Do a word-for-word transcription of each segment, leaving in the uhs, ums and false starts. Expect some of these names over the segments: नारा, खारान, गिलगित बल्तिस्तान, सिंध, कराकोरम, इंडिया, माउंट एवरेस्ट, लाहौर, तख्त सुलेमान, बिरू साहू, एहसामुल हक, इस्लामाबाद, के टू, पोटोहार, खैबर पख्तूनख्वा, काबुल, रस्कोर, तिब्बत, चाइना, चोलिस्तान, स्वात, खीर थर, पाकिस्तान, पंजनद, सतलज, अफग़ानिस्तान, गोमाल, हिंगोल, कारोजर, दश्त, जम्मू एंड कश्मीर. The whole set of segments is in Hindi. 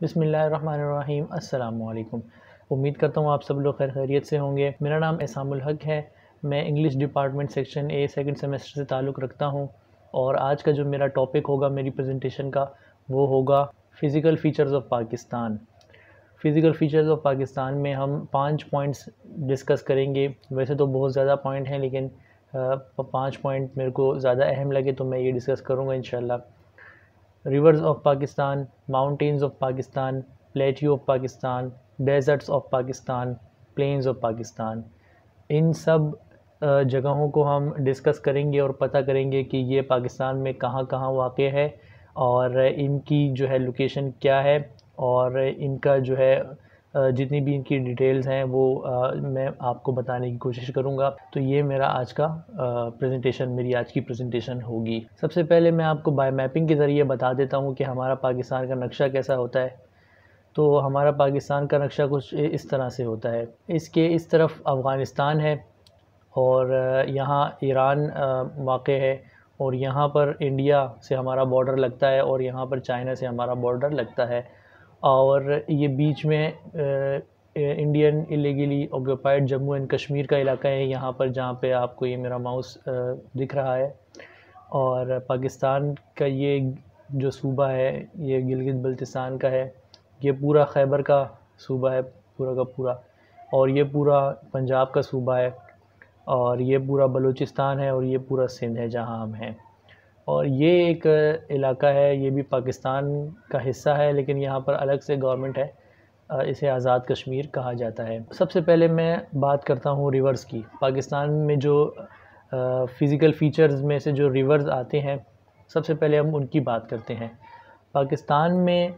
बिस्मिल्लाहिर्रहमानिर्रहीम, अस्सलामुअलैकुम। उम्मीद करता हूँ आप सब लोग खैर खैरियत से होंगे। मेरा नाम एहसामुल हक है, मैं English department section A second semester से ताल्लुक़ रखता हूँ और आज का जो मेरा टॉपिक होगा मेरी प्रेजेंटेशन का वो होगा physical features of पाकिस्तान। Physical features of पाकिस्तान में हम पाँच पॉइंट्स डिस्कस करेंगे। वैसे तो बहुत ज़्यादा पॉइंट हैं लेकिन पाँच पॉइंट मेरे को ज़्यादा अहम लगे तो मैं ये डिस्कस करूँगा इंशाल्लाह। Rivers of पाकिस्तान, mountains of पाकिस्तान, plateau of पाकिस्तान, deserts of पाकिस्तान, plains of पाकिस्तान, इन सब जगहों को हम डिस्कस करेंगे और पता करेंगे कि ये पाकिस्तान में कहाँ कहाँ वाक़ है और इनकी जो है लोकेशन क्या है और इनका जो है जितनी भी इनकी डिटेल्स हैं वो मैं आपको बताने की कोशिश करूँगा। तो ये मेरा आज का प्रेजेंटेशन मेरी आज की प्रेजेंटेशन होगी। सबसे पहले मैं आपको बाय मैपिंग के ज़रिए बता देता हूँ कि हमारा पाकिस्तान का नक्शा कैसा होता है। तो हमारा पाकिस्तान का नक्शा कुछ इस तरह से होता है। इसके इस तरफ अफ़ग़ानिस्तान है और यहाँ ईरान वाक़ है और यहाँ पर इंडिया से हमारा बॉर्डर लगता है और यहाँ पर चाइना से हमारा बॉर्डर लगता है और ये बीच में Indian illegally occupied जम्मू एंड कश्मीर का इलाका है यहाँ पर, जहाँ पे आपको ये मेरा माउस दिख रहा है। और पाकिस्तान का ये जो सूबा है ये गिलगित बल्तिस्तान का है, ये पूरा खैबर का सूबा है पूरा का पूरा, और ये पूरा पंजाब का सूबा है और ये पूरा बलूचिस्तान है और ये पूरा सिंध है जहाँ हम हैं। और ये एक इलाका है, ये भी पाकिस्तान का हिस्सा है लेकिन यहाँ पर अलग से गवर्नमेंट है, इसे आज़ाद कश्मीर कहा जाता है। सबसे पहले मैं बात करता हूँ रिवर्स की। पाकिस्तान में जो फ़िज़िकल फ़ीचर्स में से जो रिवर्स आते हैं सबसे पहले हम उनकी बात करते हैं। पाकिस्तान में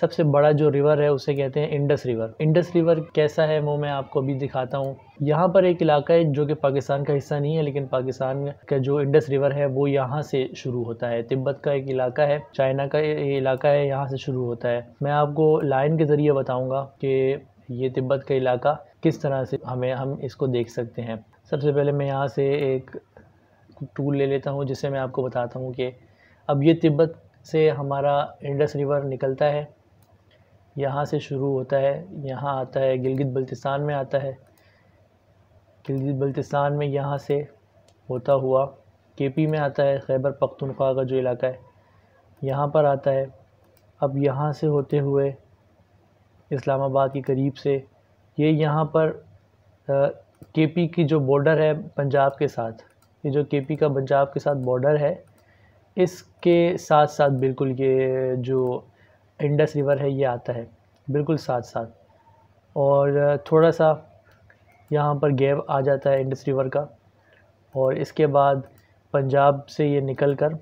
सबसे बड़ा जो रिवर है उसे कहते हैं इंडस रिवर। इंडस रिवर कैसा है वो मैं आपको अभी दिखाता हूँ। यहाँ पर एक इलाका है जो कि पाकिस्तान का हिस्सा नहीं है लेकिन पाकिस्तान का जो इंडस रिवर है वो यहाँ से शुरू होता है। तिब्बत का एक इलाका है, चाइना का ये इलाका है, यहाँ से शुरू होता है। मैं आपको लाइन के ज़रिए बताऊँगा कि ये तिब्बत का इलाका किस तरह से हमें हम इसको देख सकते हैं। सबसे पहले मैं यहाँ से एक टूल ले लेता हूँ जिससे मैं आपको बताता हूँ कि अब ये तिब्बत से हमारा इंडस रिवर निकलता है, यहाँ से शुरू होता है, यहाँ आता है गिलगित बल्तिस्तान में आता है, गिलगित बल्तिस्तान में यहाँ से होता हुआ केपी में आता है, खैबर पख्तूनख्वा का जो इलाका है यहाँ पर आता है। अब यहाँ से होते हुए इस्लामाबाद के करीब से ये यह यहाँ पर केपी की जो बॉर्डर है पंजाब के साथ, ये जो केपी का पंजाब के साथ बॉर्डर है इसके साथ साथ बिल्कुल ये जो इंडस रिवर है ये आता है बिल्कुल साथ साथ, और थोड़ा सा यहाँ पर गैप आ जाता है इंडस रिवर का। और इसके बाद पंजाब से ये निकल कर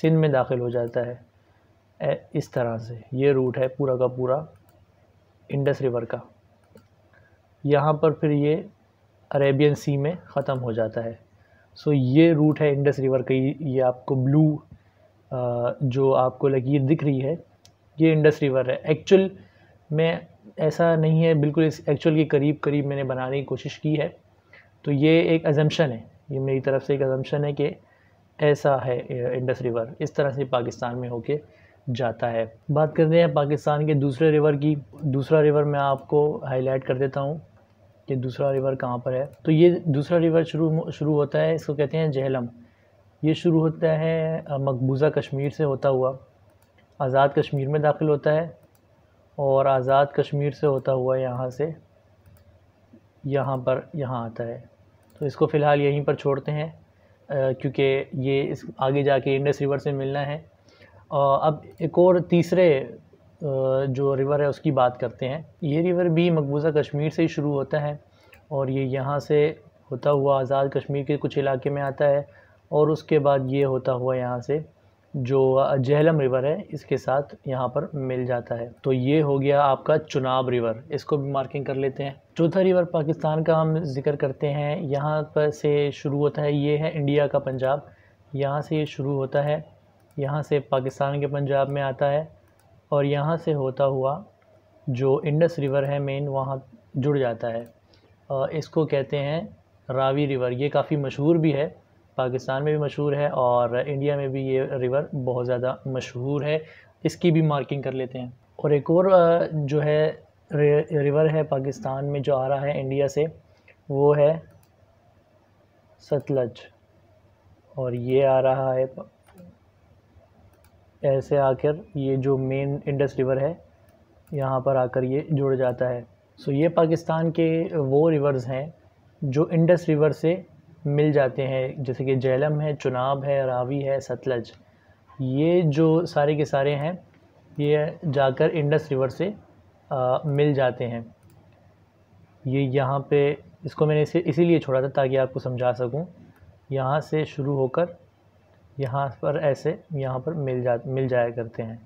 सिंध में दाखिल हो जाता है। इस तरह से ये रूट है पूरा का पूरा इंडस रिवर का। यहाँ पर फिर ये अरेबियन सी में ख़त्म हो जाता है। सो so, ये रूट है इंडस रिवर का। ये आपको ब्लू जो आपको लकीर दिख रही है ये इंडस रिवर है। एक्चुअल में ऐसा नहीं है, बिल्कुल इस एक्चुअल के करीब करीब मैंने बनाने की कोशिश की है। तो ये एक अजम्पशन है, ये मेरी तरफ से एक अजम्पशन है कि ऐसा है इंडस रिवर, इस तरह से पाकिस्तान में होके जाता है। बात करते हैं पाकिस्तान के दूसरे रिवर की। दूसरा रिवर मैं आपको हाईलाइट कर देता हूँ कि दूसरा रिवर कहाँ पर है। तो ये दूसरा रिवर शुरू शुरू होता है, इसको कहते हैं झेलम। ये शुरू होता है मकबूजा कश्मीर से होता हुआ, आज़ाद कश्मीर में दाखिल होता है और आज़ाद कश्मीर से होता हुआ यहाँ से यहाँ पर यहाँ आता है। तो इसको फ़िलहाल यहीं पर छोड़ते हैं क्योंकि ये इस आगे जाके इंडस रिवर से मिलना है। अब एक और तीसरे जो रिवर है उसकी बात करते हैं। ये रिवर भी मकबूजा कश्मीर से ही शुरू होता है और ये यहाँ से होता हुआ आज़ाद कश्मीर के कुछ इलाके में आता है और उसके बाद ये होता हुआ यहाँ से जो झेलम रिवर है इसके साथ यहाँ पर मिल जाता है। तो ये हो गया आपका चुनाब रिवर, इसको भी मार्किंग कर लेते हैं। चौथा रिवर पाकिस्तान का हम जिक्र करते हैं, यहाँ पर से शुरू होता है, ये है इंडिया का पंजाब। यहाँ से ये शुरू होता है, यहाँ से पाकिस्तान के पंजाब में आता है और यहाँ से होता हुआ जो इंडस रिवर है मेन वहाँ जुड़ जाता है। इसको कहते हैं रावी रिवर। ये काफ़ी मशहूर भी है, पाकिस्तान में भी मशहूर है और इंडिया में भी ये रिवर बहुत ज़्यादा मशहूर है। इसकी भी मार्किंग कर लेते हैं। और एक और जो है रिवर है पाकिस्तान में जो आ रहा है इंडिया से, वो है सतलज, और ये आ रहा है ऐसे आकर, ये जो मेन इंडस रिवर है यहाँ पर आकर ये जुड़ जाता है। सो so, ये पाकिस्तान के वो रिवर्स हैं जो इंडस रिवर से मिल जाते हैं, जैसे कि झेलम है, चुनाब है, रावी है, सतलज, ये जो सारे के सारे हैं ये जाकर इंडस रिवर से आ, मिल जाते हैं। ये यहाँ पे इसको मैंने इसे इसीलिए छोड़ा था ताकि आपको समझा सकूँ, यहाँ से शुरू होकर यहाँ पर ऐसे यहाँ पर मिल जा मिल जाया करते हैं,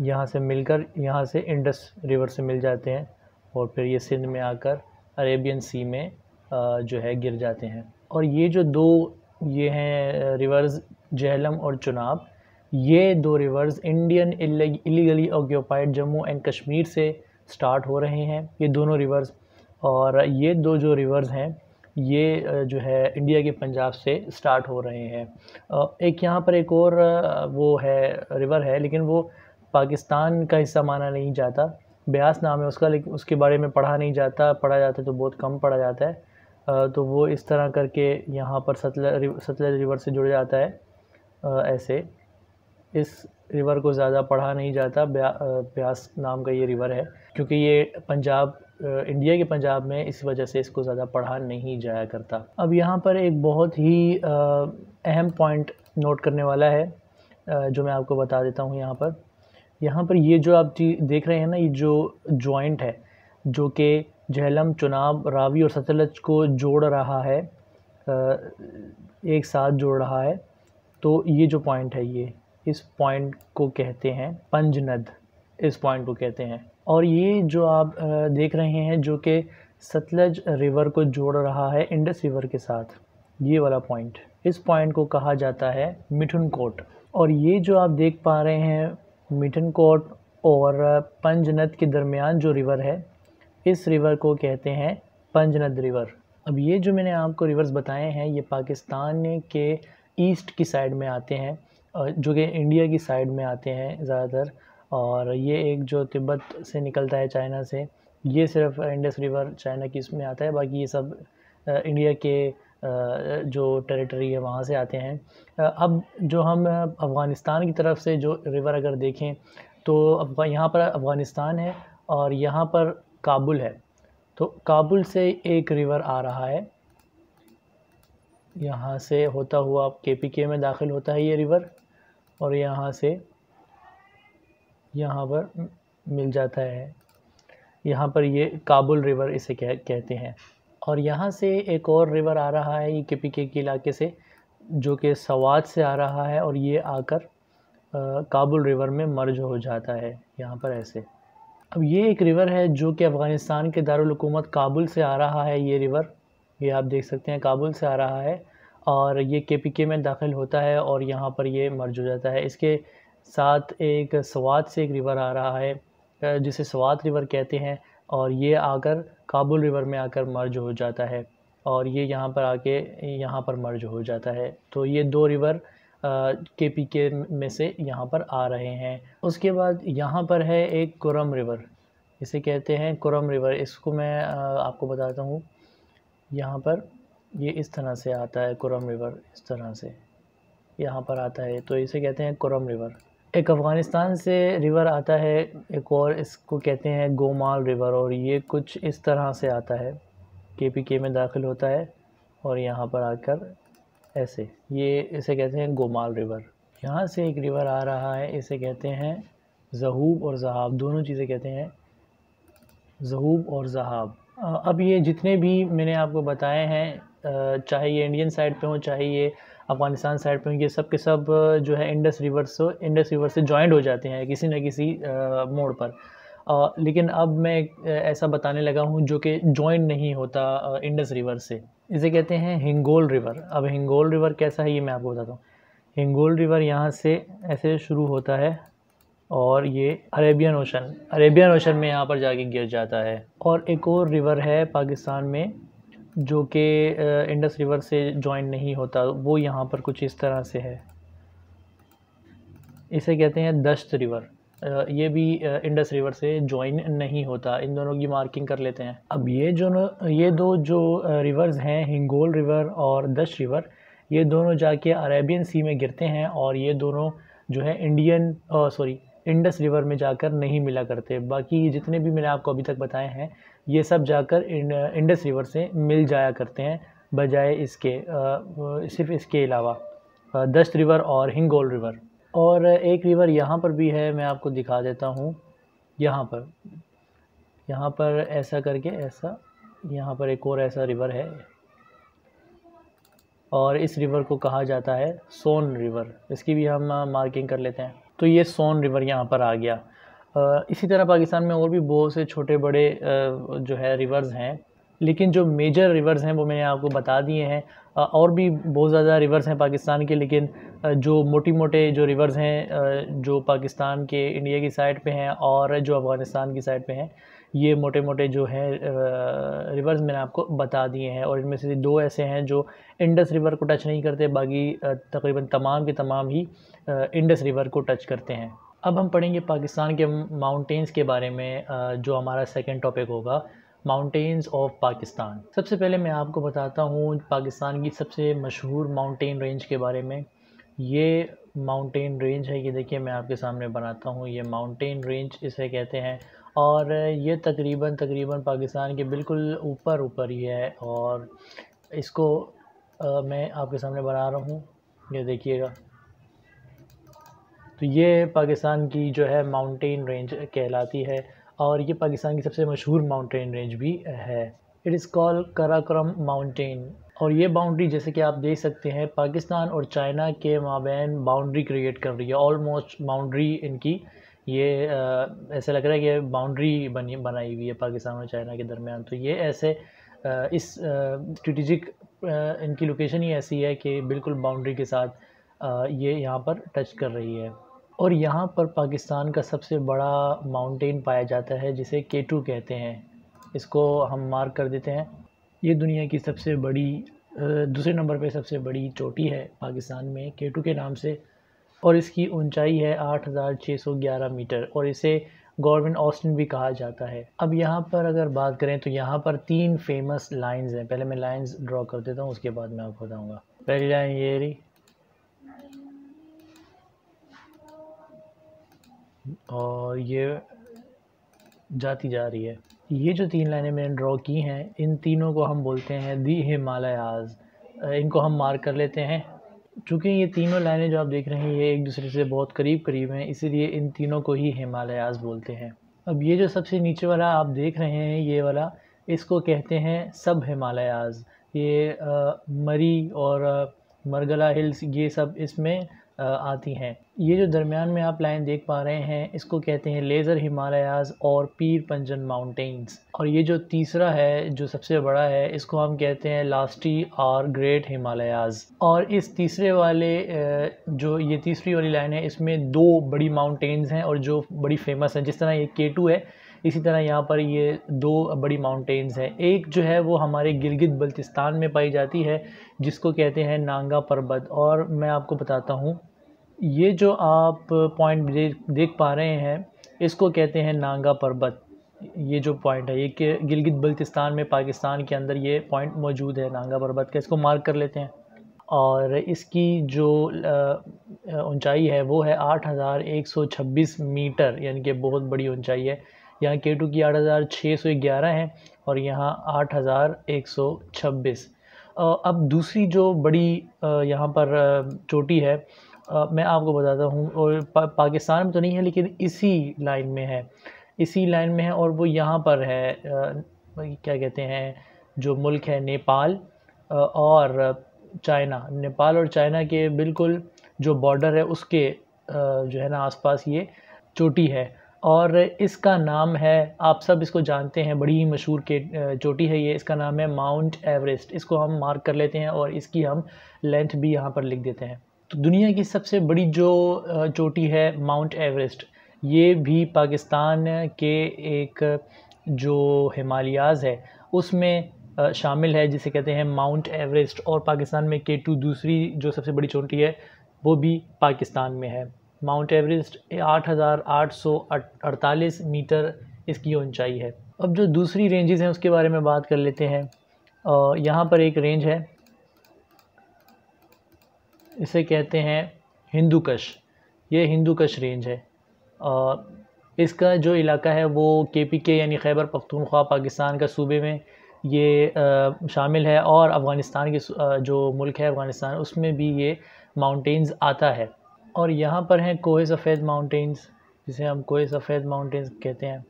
यहाँ से मिलकर यहाँ से इंडस रिवर से मिल जाते हैं, और फिर ये सिंध में आकर अरेबियन सी में आ, जो है गिर जाते हैं। और ये जो दो ये हैं रिवर्स, झेलम और चुनाब, ये दो rivers Indian illegally occupied जम्मू एंड कश्मीर से स्टार्ट हो रहे हैं, ये दोनों रिवर्स। और ये दो जो रिवर्स हैं ये जो है इंडिया के पंजाब से स्टार्ट हो रहे हैं। एक यहाँ पर एक और वो है रिवर है, लेकिन वो पाकिस्तान का हिस्सा माना नहीं जाता, ब्यास नाम है उसका, लेकिन उसके बारे में पढ़ा नहीं जाता, पढ़ा जाता तो बहुत कम पढ़ा जाता है। तो वो इस तरह करके यहाँ पर सतलज सतलज रिवर से जुड़ जाता है ऐसे, इस रिवर को ज़्यादा पढ़ा नहीं जाता, ब्या, ब्यास नाम का ये रिवर है, क्योंकि ये पंजाब इंडिया के पंजाब में, इस वजह से इसको ज़्यादा पढ़ा नहीं जाया करता। अब यहाँ पर एक बहुत ही अहम पॉइंट नोट करने वाला है जो मैं आपको बता देता हूँ। यहाँ पर यहाँ पर ये जो आप देख रहे हैं ना, ये जो जॉइंट है जो कि झेलम, चुनाब, रावी और सतलज को जोड़ रहा है, एक साथ जोड़ रहा है, तो ये जो पॉइंट है ये इस पॉइंट को कहते हैं पंजनद, इस पॉइंट को कहते हैं। और ये जो आप देख रहे हैं जो कि सतलज रिवर को जोड़ रहा है इंडस रिवर के साथ, ये वाला पॉइंट, इस पॉइंट को कहा जाता है मिठन कोट। और ये जो आप देख पा रहे हैं मिठन कोट और पंजनद के दरमियान जो रिवर है, इस रिवर को कहते हैं पंजनद रिवर। अब ये जो मैंने आपको रिवर्स बताए हैं ये पाकिस्तान के ईस्ट की साइड में आते हैं, जो कि इंडिया की साइड में आते हैं ज़्यादातर। और ये एक जो तिब्बत से निकलता है चाइना से, ये सिर्फ इंडस रिवर चाइना की इसमें आता है, बाकी ये सब इंडिया के जो टेरिटरी है वहाँ से आते हैं। अब जो हम अफग़ानिस्तान की तरफ से जो रिवर अगर देखें तो अब यहाँ पर अफग़ानिस्तान है और यहाँ पर काबुल है, तो काबुल से एक रिवर आ रहा है, यहाँ से होता हुआ आप के पी के में दाखिल होता है ये रिवर, और यहाँ से यहाँ पर मिल जाता है, यहाँ पर ये काबुल रिवर इसे कह कहते हैं। और यहाँ से एक और रिवर आ रहा है ये के पी के इलाके से, जो कि सवात से आ रहा है, और ये आकर आ, काबुल रिवर में मर्ज हो जाता है यहाँ पर ऐसे। अब ये एक रिवर है जो कि अफ़ग़ानिस्तान के दारुल हुकूमत काबुल से आ रहा है, ये रिवर ये आप देख सकते हैं काबुल से आ रहा है, और ये के पी के में दाखिल होता है और यहाँ पर ये मर्ज हो जाता है। इसके साथ एक सवात से एक रिवर आ रहा है जिसे सवात रिवर कहते हैं, और ये आकर काबुल रिवर में आकर मर्ज हो जाता है, और ये यहाँ पर आके यहाँ पर मर्ज हो जाता है। तो ये दो रिवर के पी के में से यहाँ पर आ रहे हैं। उसके बाद यहाँ पर है एक कुरम रिवर, इसे कहते हैं कुरम रिवर, इसको मैं आपको बताता हूँ। यहाँ पर ये इस तरह से आता है कुरम रिवर, इस तरह से यहाँ पर आता है, तो इसे कहते हैं कुरम रिवर। एक अफ़ग़ानिस्तान से रिवर आता है एक और, इसको कहते हैं गोमाल रिवर, और ये कुछ इस तरह से आता है, के पी के में दाखिल होता है और यहाँ पर आकर ऐसे, ये इसे कहते हैं गोमाल रिवर। यहाँ से एक रिवर आ रहा है, इसे कहते हैं जहूब और जहाब, दोनों चीज़ें कहते हैं जहूब और जहाब। अब ये जितने भी मैंने आपको बताए हैं, चाहे ये इंडियन साइड पे हो चाहे ये अफ़ग़ानिस्तान साइड पे हो, ये सब के सब जो है इंडस रिवर से इंडस रिवर से जॉइंट हो जाते हैं किसी न किसी मोड़ पर। लेकिन अब मैं ऐसा बताने लगा हूँ जो कि जॉइंट नहीं होता इंडस रिवर से, इसे कहते हैं हिंगोल रिवर। अब हिंगोल रिवर कैसा है ये मैं आपको बताता हूँ। हिंगोल रिवर यहाँ से ऐसे शुरू होता है और ये अरेबियन ओशन अरेबियन ओशन में यहाँ पर जाके गिर जाता है। और एक और रिवर है पाकिस्तान में जो कि इंडस रिवर से जॉइन नहीं होता, वो यहाँ पर कुछ इस तरह से है, इसे कहते हैं दश्त रिवर। ये भी इंडस रिवर से जॉइन नहीं होता। इन दोनों की मार्किंग कर लेते हैं। अब ये जो ये दो जो रिवर्स हैं, हिंगोल रिवर और दश्त रिवर, ये दोनों जाके अरेबियन सी में गिरते हैं और ये दोनों जो है इंडियन सॉरी इंडस रिवर में जाकर नहीं मिला करते। बाकी जितने भी मैंने आपको अभी तक बताए हैं ये सब जाकर इंडस रिवर से मिल जाया करते हैं, बजाय इसके सिर्फ इसके अलावा दश्त रिवर और हिंगोल रिवर। और एक रिवर यहाँ पर भी है, मैं आपको दिखा देता हूँ। यहाँ पर यहाँ पर ऐसा करके ऐसा यहाँ पर एक और ऐसा रिवर है और इस रिवर को कहा जाता है सोन रिवर। इसकी भी हम मार्किंग कर लेते हैं। तो ये सोन रिवर यहाँ पर आ गया। इसी तरह पाकिस्तान में और भी बहुत से छोटे बड़े जो है रिवर्स हैं, लेकिन जो मेजर रिवर्स हैं वो मैंने आपको बता दिए हैं। और भी बहुत ज़्यादा रिवर्स हैं पाकिस्तान के, लेकिन जो मोटी मोटे जो रिवर्स हैं जो पाकिस्तान के इंडिया की साइड पे हैं और जो अफग़ानिस्तान की साइड पे हैं, ये मोटे मोटे जो हैं रिवर्स मैंने आपको बता दिए हैं। और इनमें से दो ऐसे हैं जो इंडस रिवर को टच नहीं करते, बाकी तकरीबन तमाम के तमाम ही इंडस रिवर को टच करते हैं। अब हम पढ़ेंगे पाकिस्तान के माउंटेन्स के बारे में, जो हमारा सेकेंड टॉपिक होगा, माउंटेन्स ऑफ पाकिस्तान। सबसे पहले मैं आपको बताता हूँ पाकिस्तान की सबसे मशहूर माउंटेन रेंज के बारे में। ये माउंटेन रेंज है, ये देखिए मैं आपके सामने बनाता हूँ, ये माउंटेन रेंज इसे कहते हैं। और ये तकरीबन तकरीबन पाकिस्तान के बिल्कुल ऊपर ऊपर ही है और इसको आ, मैं आपके सामने बना रहा हूँ, ये देखिएगा। तो ये पाकिस्तान की जो है माउंटेन रेंज कहलाती है और ये पाकिस्तान की सबसे मशहूर माउंटेन रेंज भी है। It is called कराकोरम mountain. और ये बाउंड्री जैसे कि आप देख सकते हैं पाकिस्तान और चाइना के माबैन बाउंड्री क्रिएट कर रही है। ऑलमोस्ट बाउंड्री इनकी ये ऐसा लग रहा है कि बाउंड्री बनी बनाई हुई है पाकिस्तान और चाइना के दरमियान। तो ये ऐसे आ, इस स्ट्रेटिजिक इनकी लोकेशन ही ऐसी है कि बिल्कुल बाउंड्री के साथ आ, ये यहाँ पर टच कर रही है। और यहाँ पर पाकिस्तान का सबसे बड़ा माउंटेन पाया जाता है जिसे के टू कहते हैं। इसको हम मार्क कर देते हैं। ये दुनिया की सबसे बड़ी दूसरे नंबर पे सबसे बड़ी चोटी है पाकिस्तान में, के टू के नाम से, और इसकी ऊंचाई है आठ हज़ार छः सौ ग्यारह मीटर और इसे गवर्नमेंट ऑस्टिन भी कहा जाता है। अब यहाँ पर अगर बात करें तो यहाँ पर तीन फेमस लाइन्स हैं। पहले मैं लाइन्स ड्रॉ कर देता हूँ, उसके बाद मैं आपको बताऊँगा। पहली लाइन ये रही और ये जाती जा रही है। ये जो तीन लाइनें मैंने ड्रॉ की हैं इन तीनों को हम बोलते हैं दी हिमालयाज़। इनको हम मार्क कर लेते हैं। चूँकि ये तीनों लाइनें जो आप देख रहे हैं ये एक दूसरे से बहुत करीब करीब हैं, इसीलिए इन तीनों को ही हिमालयाज़ बोलते हैं। अब ये जो सबसे नीचे वाला आप देख रहे हैं ये वाला, इसको कहते हैं सब हिमालयाज़। ये आ, मरी और आ, मरगला हिल्स, ये सब इसमें आती हैं। ये जो दरमियान में आप लाइन देख पा रहे हैं इसको कहते हैं लेज़र हिमालयाज़ और पीर पंजन माउंटेन्स। और ये जो तीसरा है जो सबसे बड़ा है इसको हम कहते हैं लास्टी और ग्रेट हिमालयाज़। और इस तीसरे वाले जो ये तीसरी वाली लाइन है इसमें दो बड़ी माउंटेन्स हैं और जो बड़ी फेमस हैं। जिस तरह ये के टू है इसी तरह यहाँ पर ये दो बड़ी माउंटेन्स हैं। एक जो है वो हमारे गिलगित बल्तिस्तान में पाई जाती है जिसको कहते हैं नांगा पर्वत। और मैं आपको बताता हूँ ये जो आप पॉइंट देख पा रहे हैं इसको कहते हैं नांगा पर्वत। ये जो पॉइंट है ये कि गिलगित बल्तिस्तान में पाकिस्तान के अंदर ये पॉइंट मौजूद है नांगा पर्वत का। इसको मार्क कर लेते हैं। और इसकी जो ऊंचाई है वो है आठ हज़ार एक सौ छब्बीस मीटर, यानी कि बहुत बड़ी ऊंचाई है। यहाँ के टू की आठ हज़ार छः सौ ग्यारह है और यहाँ आठ हज़ार एक सौ छब्बीस। अब दूसरी जो बड़ी यहाँ पर चोटी है मैं आपको बताता हूँ, और पा, पाकिस्तान में तो नहीं है लेकिन इसी लाइन में है, इसी लाइन में है। और वो यहाँ पर है, क्या कहते हैं जो मुल्क है नेपाल और चाइना, नेपाल और चाइना के बिल्कुल जो बॉर्डर है उसके जो है ना आसपास ये चोटी है। और इसका नाम है, आप सब इसको जानते हैं, बड़ी ही मशहूर के चोटी है ये, इसका नाम है माउंट एवरेस्ट। इसको हम मार्क कर लेते हैं और इसकी हम लेंथ भी यहाँ पर लिख देते हैं। तो दुनिया की सबसे बड़ी जो चोटी है माउंट एवरेस्ट, ये भी पाकिस्तान के एक जो हिमालयाज़ है उसमें शामिल है जिसे कहते हैं माउंट एवरेस्ट। और पाकिस्तान में के टू दूसरी जो सबसे बड़ी चोटी है वो भी पाकिस्तान में है। माउंट एवरेस्ट आठ हज़ार आठ सौ अड़तालीस मीटर इसकी ऊंचाई है। अब जो दूसरी रेंजेस हैं उसके बारे में बात कर लेते हैं। यहाँ पर एक रेंज है, इसे कहते हैं हिंदूकश, ये हिंदूकश रेंज है। आ, इसका जो इलाका है वो के पी के यानी खैबर पख्तूनख्वा पाकिस्तान का सूबे में ये आ, शामिल है, और अफग़ानिस्तान के जो मुल्क है अफग़ानिस्तान उसमें भी ये माउंटेन्स आता है। और यहाँ पर हैं कोह सफ़ेद माउंटेन्स, जिसे हम कोह सफ़ेद माउंटेन्स कहते हैं।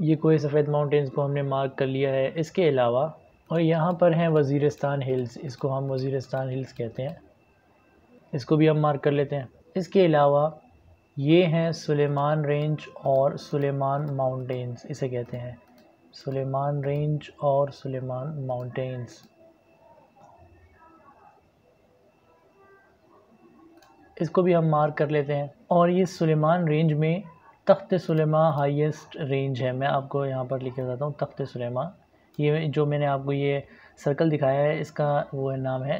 ये कोह सफ़ेद माउंटेन्स को हमने मार्क कर लिया है। इसके अलावा और यहाँ पर हैं वज़ीरिस्तान हिल्स, इसको हम वज़ीरिस्तान हिल्स कहते हैं, इसको भी हम मार्क कर लेते हैं। इसके अलावा ये हैं सुलेमान रेंज और सुलेमान माउंटेन्स, इसे कहते हैं सुलेमान रेंज और सुलेमान माउंटेन्स। इसको भी हम मार्क कर लेते हैं। और ये सुलेमान रेंज में तख्त सुलेमान हाईएस्ट रेंज है। मैं आपको यहाँ पर लिख के बताता हूँ, तख्त सुलेमान, ये जो मैंने आपको ये सर्कल दिखाया है इसका वो है, नाम है,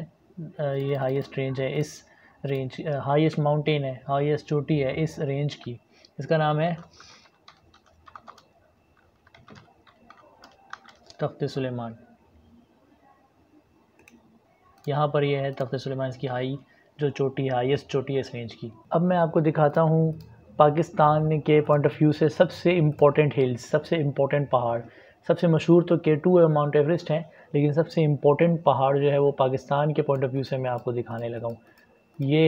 ये हाईएस्ट रेंज है। इस रेंज हाईएस्ट माउंटेन है, हाईएस्ट चोटी है इस रेंज की, इसका नाम है तख्त सुलेमान। यहाँ पर यह है तख्त सुलेमान, इसकी हाई जो चोटी है, हाईएस्ट चोटी है इस रेंज की। अब मैं आपको दिखाता हूँ पाकिस्तान के पॉइंट ऑफ व्यू से सबसे इम्पोर्टेंट हिल्स, सबसे इम्पोर्टेंट पहाड़। सबसे मशहूर तो के टू और माउंट एवरेस्ट हैं, लेकिन सबसे इम्पोर्टेंट पहाड़ जो है वो पाकिस्तान के पॉइंट ऑफ व्यू से मैं आपको दिखाने लगा हूँ। ये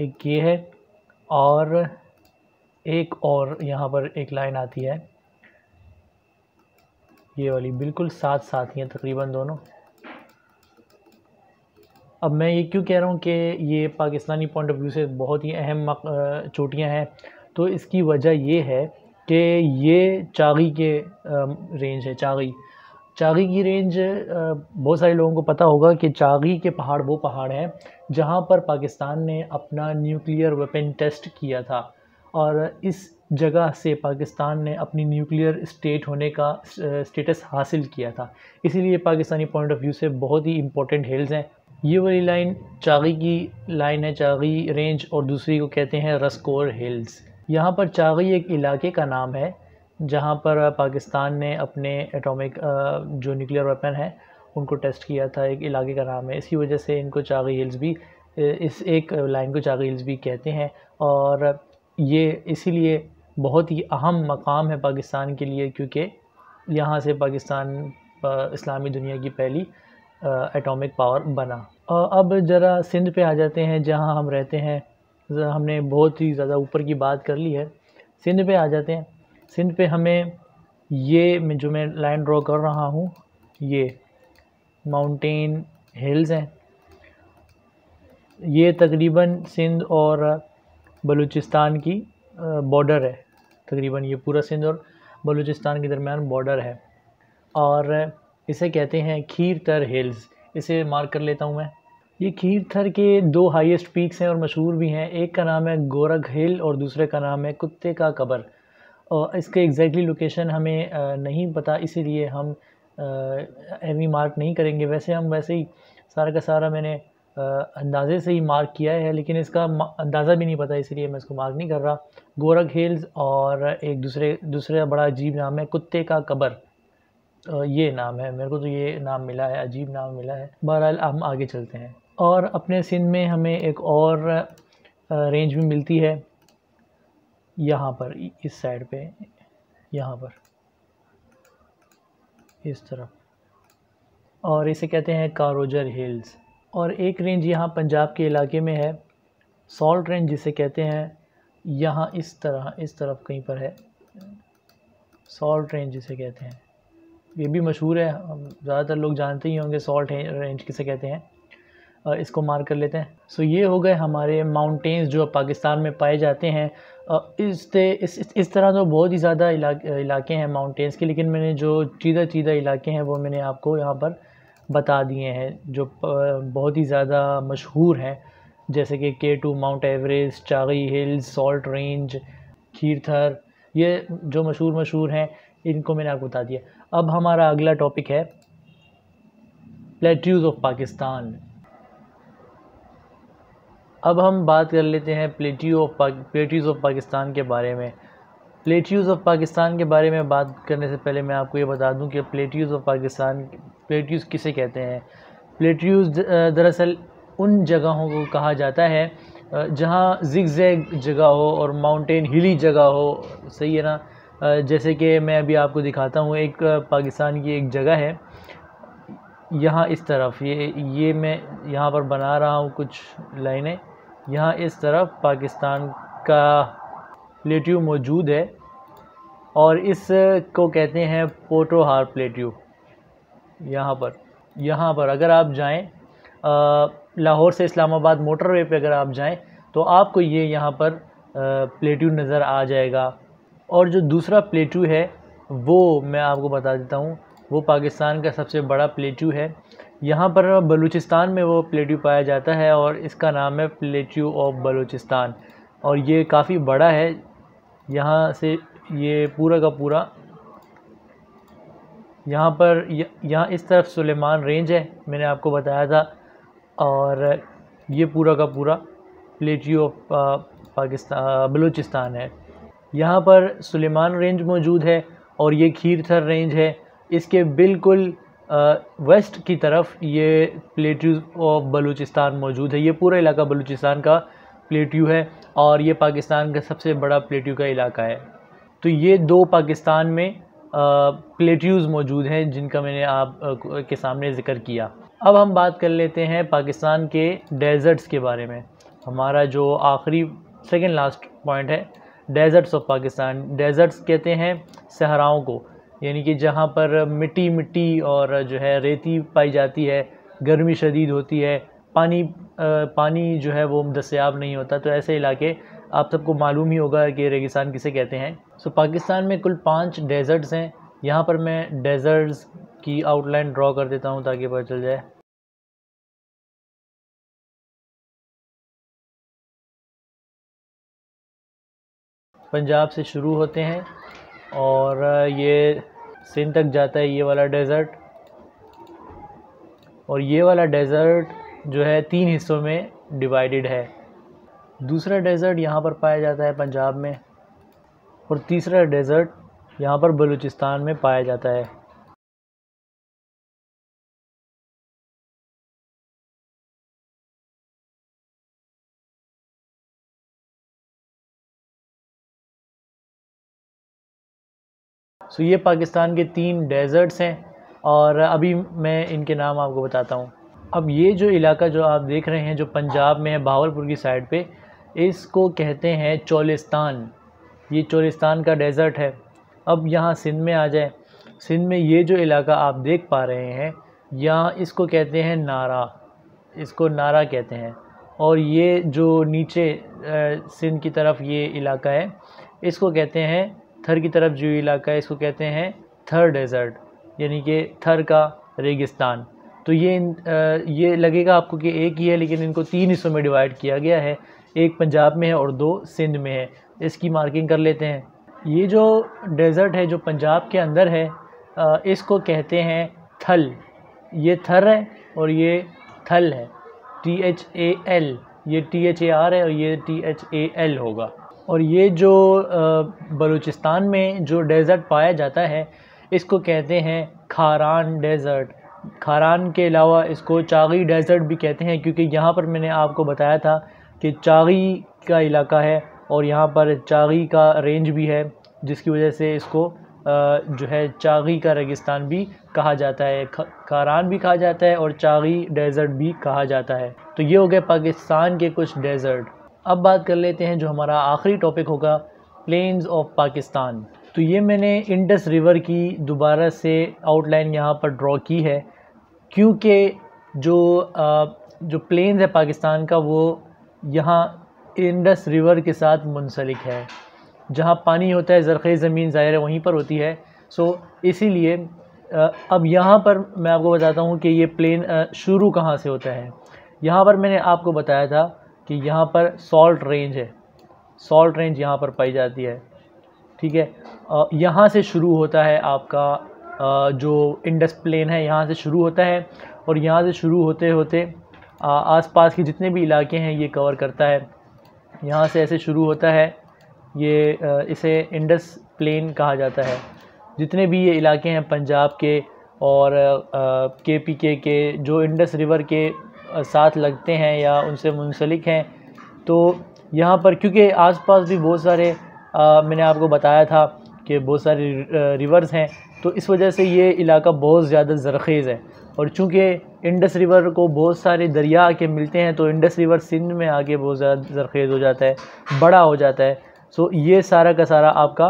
एक ये है और एक और यहाँ पर एक लाइन आती है, ये वाली बिल्कुल साथ साथ ही हैं तकरीबन दोनों। अब मैं ये क्यों कह रहा हूँ कि ये पाकिस्तानी पॉइंट ऑफ व्यू से बहुत ही अहम चोटियाँ हैं, तो इसकी वजह ये है कि ये चागी के रेंज है। चागी चागी की रेंज बहुत सारे लोगों को पता होगा कि चागी के पहाड़ वो पहाड़ हैं जहाँ पर पाकिस्तान ने अपना न्यूक्लियर वेपन टेस्ट किया था, और इस जगह से पाकिस्तान ने अपनी न्यूक्लियर स्टेट होने का स्टेटस हासिल किया था। इसीलिए पाकिस्तानी पॉइंट ऑफ व्यू से बहुत ही इम्पोर्टेंट हिल्स हैं। ये वाली लाइन चागी की लाइन है, चागी रेंज, और दूसरी को कहते हैं रस्कोर हिल्स। यहाँ पर चागी एक इलाके का नाम है जहाँ पर पाकिस्तान ने अपने एटॉमिक जो न्यूक्लियर वेपन है उनको टेस्ट किया था, एक इलाके का नाम है। इसी वजह से इनको चागी हिल्स भी, इस एक लाइन को चागी हिल्स भी कहते हैं, और ये इसीलिए बहुत ही अहम मकाम है पाकिस्तान के लिए, क्योंकि यहाँ से पाकिस्तान इस्लामी दुनिया की पहली एटॉमिक पावर बना। अब ज़रा सिंध पे आ जाते हैं जहाँ हम रहते हैं, हमने बहुत ही ज़्यादा ऊपर की बात कर ली है। सिंध पे आ जाते हैं। सिंध पे हमें ये जो मैं लाइन ड्रॉ कर रहा हूँ ये माउंटेन हिल्स हैं, ये तकरीबन सिंध और बलूचिस्तान की बॉर्डर है, तकरीबन ये पूरा सिंध और बलूचिस्तान के दरमियान बॉर्डर है, और इसे कहते हैं खीर थर हिल्स। इसे मार्क कर लेता हूं मैं। ये खीर थर के दो हाईएस्ट पीक्स हैं और मशहूर भी हैं, एक का नाम है गोरख हिल और दूसरे का नाम है कुत्ते का कबर, और इसके एग्जैक्टली लोकेशन हमें नहीं पता, इसीलिए हम एवी मार्क नहीं करेंगे। वैसे हम वैसे ही सारा का सारा मैंने अंदाजे से ही मार्क किया है, लेकिन इसका अंदाज़ा भी नहीं पता, इसीलिए मैं इसको मार्क नहीं कर रहा। गोरख हिल्स और एक दूसरे दूसरा बड़ा अजीब नाम है कुत्ते का कबर, ये नाम है, मेरे को तो ये नाम मिला है, अजीब नाम मिला है। बहरहाल हम आगे चलते हैं, और अपने सिंध में हमें एक और रेंज भी मिलती है यहाँ पर, इस साइड पे, यहाँ पर इस तरफ, और इसे कहते हैं कारोजर हिल्स। और एक रेंज यहाँ पंजाब के इलाके में है, सॉल्ट रेंज जिसे कहते हैं, यहाँ इस तरह इस तरफ कहीं पर है सॉल्ट रेंज जिसे कहते हैं, ये भी मशहूर है, ज़्यादातर लोग जानते ही होंगे सॉल्ट रेंज किसे कहते हैं। इसको मार्क कर लेते हैं। सो ये हो गए हमारे माउंटेन्स जो पाकिस्तान में पाए जाते हैं। इस इस इस तरह तो बहुत ही ज़्यादा इलाके हैं माउंटेन्स के, लेकिन मैंने जो चीदा चीदा इलाके हैं वो मैंने आपको यहाँ पर बता दिए हैं जो बहुत ही ज़्यादा मशहूर हैं, जैसे कि के टू, माउंट एवरेस्ट, Chagai hills, salt range, खीर थर, ये जो मशहूर मशहूर हैं इनको मैंने आपको बता दिया। अब हमारा अगला टॉपिक है प्लेट्यूज़ ऑफ पाकिस्तान। अब हम बात कर लेते हैं plateau of plateaus of पाकिस्तान के बारे में। प्लेटीज़ ऑफ पाकिस्तान के बारे में बात करने से पहले मैं आपको ये बता दूं कि प्लेटीज़ ऑफ पाकिस्तान प्लेटीज़ किसे कहते हैं। प्लेटीज़ दरअसल उन जगहों को कहा जाता है जहाँ ज़िगज़ैग जगह हो और माउंटेन हिली जगह हो, सही है ना। जैसे कि मैं अभी आपको दिखाता हूँ, एक पाकिस्तान की एक जगह है यहाँ इस तरफ, ये ये मैं यहाँ पर बना रहा हूँ कुछ लाइनें। यहाँ इस तरफ पाकिस्तान का प्लेट्यू मौजूद है और इस को कहते हैं पोटोहार प्लेट्यू। यहाँ पर यहाँ पर अगर आप जाएं लाहौर से इस्लामाबाद मोटरवे पे अगर आप जाएं तो आपको ये यहाँ पर प्लेट्यू नज़र आ जाएगा। और जो दूसरा प्लेट्यू है वो मैं आपको बता देता हूँ, वो पाकिस्तान का सबसे बड़ा प्लेट्यू है। यहाँ पर बलूचिस्तान में वो प्लेट्यू पाया जाता है और इसका नाम है प्लेट्यू ऑफ बलूचिस्तान, और ये काफ़ी बड़ा है। यहाँ से ये पूरा का पूरा यहाँ पर यह, यहाँ इस तरफ सुलेमान रेंज है, मैंने आपको बताया था, और ये पूरा का पूरा प्लेट्यू ऑफ पाकिस्तान बलूचिस्तान है। यहाँ पर सुलेमान रेंज मौजूद है और ये खीर थर रेंज है। इसके बिल्कुल आ, वेस्ट की तरफ ये प्लेट्यू ऑफ बलूचिस्तान मौजूद है। ये पूरा इलाका बलूचिस्तान का प्लेट्यू है और ये पाकिस्तान का सबसे बड़ा प्लेट्यू का इलाका है। तो ये दो पाकिस्तान में प्लेट्यूज़ मौजूद हैं जिनका मैंने आप आ, के सामने ज़िक्र किया। अब हम बात कर लेते हैं पाकिस्तान के डेजर्ट्स के बारे में। हमारा जो आखिरी सेकंड लास्ट पॉइंट है, डेजर्ट्स ऑफ पाकिस्तान। डेजर्ट्स कहते हैं सहराओं को, यानी कि जहाँ पर मिट्टी मिट्टी और जो है रेती पाई जाती है, गर्मी शदीद होती है, पानी आ, पानी जो है वो दस्याब नहीं होता। तो ऐसे इलाके आप सबको मालूम ही होगा कि रेगिस्तान किसे कहते हैं। सो पाकिस्तान में कुल पाँच डेजर्ट्स हैं। यहाँ पर मैं डेजर्ट्स की आउटलाइन ड्रॉ कर देता हूँ ताकि पता चल जाए। पंजाब से शुरू होते हैं और ये सिंध तक जाता है ये वाला डेजर्ट, और ये वाला डेजर्ट जो है तीन हिस्सों में डिवाइडेड है। दूसरा डेजर्ट यहाँ पर पाया जाता है पंजाब में, और तीसरा डेजर्ट यहाँ पर बलूचिस्तान में पाया जाता है। सो ये पाकिस्तान के तीन डेजर्ट्स हैं और अभी मैं इनके नाम आपको बताता हूँ। अब ये जो इलाका जो आप देख रहे हैं जो पंजाब में है बहावलपुर की साइड पे, इसको कहते हैं चोलिस्तान। ये चोलिस्तान का डेजर्ट है। अब यहाँ सिंध में आ जाए, सिंध में ये जो इलाका आप देख पा रहे हैं यहाँ इसको कहते हैं नारा, इसको नारा कहते हैं। और ये जो नीचे सिंध की तरफ ये इलाका है इसको कहते हैं थर की तरफ जो इलाका है इसको कहते हैं थर डेजर्ट, यानी कि थर का रेगिस्तान। तो ये ये लगेगा आपको कि एक ही है, लेकिन इनको तीन हिस्सों में डिवाइड किया गया है। एक पंजाब में है और दो सिंध में है। इसकी मार्किंग कर लेते हैं। ये जो डेजर्ट है जो पंजाब के अंदर है इसको कहते हैं थल। ये थर है और ये थल है, टी एच ए एल, ये टी एच ए आर है और ये टी एच ए एल होगा। और ये जो बलूचिस्तान में जो डेजर्ट पाया जाता है इसको कहते हैं खारान डेजर्ट। खारान के अलावा इसको चागी डेजर्ट भी कहते हैं, क्योंकि यहाँ पर मैंने आपको बताया था कि चागी का इलाका है और यहाँ पर चागी का रेंज भी है, जिसकी वजह से इसको जो है चागी का रेगिस्तान भी कहा जाता है, खारान भी कहा जाता है और चागी डेजर्ट भी कहा जाता है। तो ये हो गए पाकिस्तान के कुछ डेजर्ट। अब बात कर लेते हैं जो हमारा आखिरी टॉपिक होगा, प्लेन्स ऑफ पाकिस्तान। तो ये मैंने इंडस रिवर की दोबारा से आउटलाइन यहाँ पर ड्रॉ की है, क्योंकि जो जो प्लेन्स है पाकिस्तान का वो यहाँ इंडस रिवर के साथ मुंसलिक है। जहाँ पानी होता है ज़रख़ेज़ ज़मीन ज़ाहिर है वहीं पर होती है। सो इसीलिए अब यहाँ पर मैं आपको बताता हूँ कि ये प्लेन शुरू कहाँ से होता है। यहाँ पर मैंने आपको बताया था कि यहाँ पर सॉल्ट रेंज है, सॉल्ट रेंज यहाँ पर पाई जाती है, ठीक है। यहाँ से शुरू होता है आपका जो इंडस प्लेन है, यहाँ से शुरू होता है और यहाँ से शुरू होते होते आसपास के जितने भी इलाके हैं ये कवर करता है। यहाँ से ऐसे शुरू होता है, ये इसे इंडस प्लेन कहा जाता है। जितने भी ये इलाके हैं पंजाब के और के पी के के जो इंडस रिवर के साथ लगते हैं या उनसे मुंसलिक हैं, तो यहाँ पर क्योंकि आसपास भी बहुत सारे आ, मैंने आपको बताया था कि बहुत सारे रिवर्स हैं, तो इस वजह से ये इलाका बहुत ज़्यादा ज़रख़ेज़ है। और चूँकि इंडस रिवर को बहुत सारे दरिया आके मिलते हैं, तो इंडस रिवर सिंध में आके बहुत ज़्यादा ज़रख़ेज़ हो जाता है, बड़ा हो जाता है। सो ये सारा का सारा आपका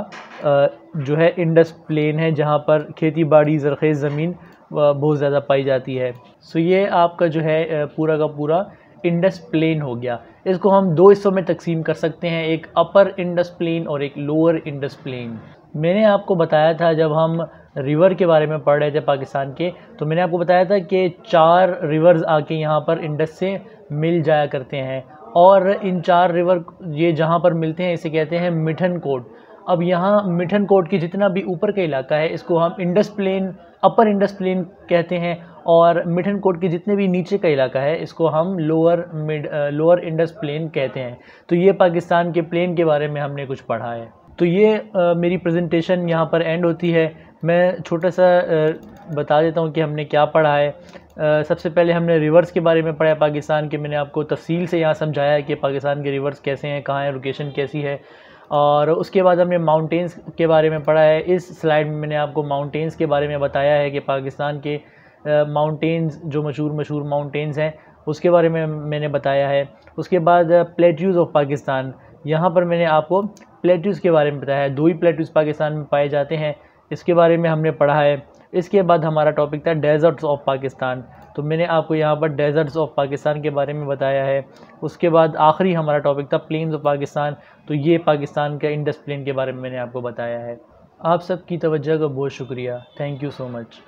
जो है इंडस प्लेन है, जहाँ पर खेती बाड़ी ज़रख़ेज़ ज़मीन बहुत ज़्यादा पाई जाती है। सो ये आपका जो है पूरा का पूरा इंडस प्लेन हो गया। इसको हम दो हिस्सों में तकसीम कर सकते हैं, एक अपर इंडस प्लेन और एक लोअर इंडस प्लेन। मैंने आपको बताया था जब हम रिवर के बारे में पढ़ रहे थे पाकिस्तान के, तो मैंने आपको बताया था कि चार रिवर्स आके यहाँ पर इंडस से मिल जाया करते हैं, और इन चार रिवर ये जहाँ पर मिलते हैं इसे कहते हैं मिठन कोट। अब यहाँ मिठन कोट के जितना भी ऊपर का इलाका है इसको हम Indus plain, upper Indus plain कहते हैं, और मिठन कोट के जितने भी नीचे का इलाका है इसको हम lower mid lower Indus plain कहते हैं। तो ये पाकिस्तान के प्लेन के बारे में हमने कुछ पढ़ा है। तो ये आ, मेरी प्रेजेंटेशन यहाँ पर एंड होती है। मैं छोटा सा आ, बता देता हूँ कि हमने क्या पढ़ा है। आ, सबसे पहले हमने रिवर्स के बारे में पढ़ा है पाकिस्तान के। मैंने आपको तफसील से यहाँ समझाया है कि पाकिस्तान के रिवर्स कैसे हैं, कहाँ है, लोकेशन कैसी है। और उसके बाद हमने माउंटेंस के बारे में पढ़ा है। इस स्लाइड में मैंने आपको माउंटेंस के बारे में बताया है कि पाकिस्तान के माउंटेंस जो मशहूर मशहूर माउंटेंस हैं उसके बारे में मैंने बताया है। उसके बाद प्लेट्यूज़ ऑफ पाकिस्तान, यहाँ पर मैंने आपको प्लेट्यूज़ के बारे में बताया है। दो ही प्लेट्यूज़ पाकिस्तान में पाए जाते हैं, इसके बारे में हमने पढ़ा है। इसके बाद हमारा टॉपिक था डेजर्ट्स ऑफ पाकिस्तान, तो मैंने आपको यहाँ पर डेजर्ट्स ऑफ पाकिस्तान के बारे में बताया है। उसके बाद आखिरी हमारा टॉपिक था प्लेन्स ऑफ पाकिस्तान, तो ये पाकिस्तान का इंडस प्लेन के बारे में मैंने आपको बताया है। आप सब की तवज्जो का बहुत शुक्रिया। Thank you so much.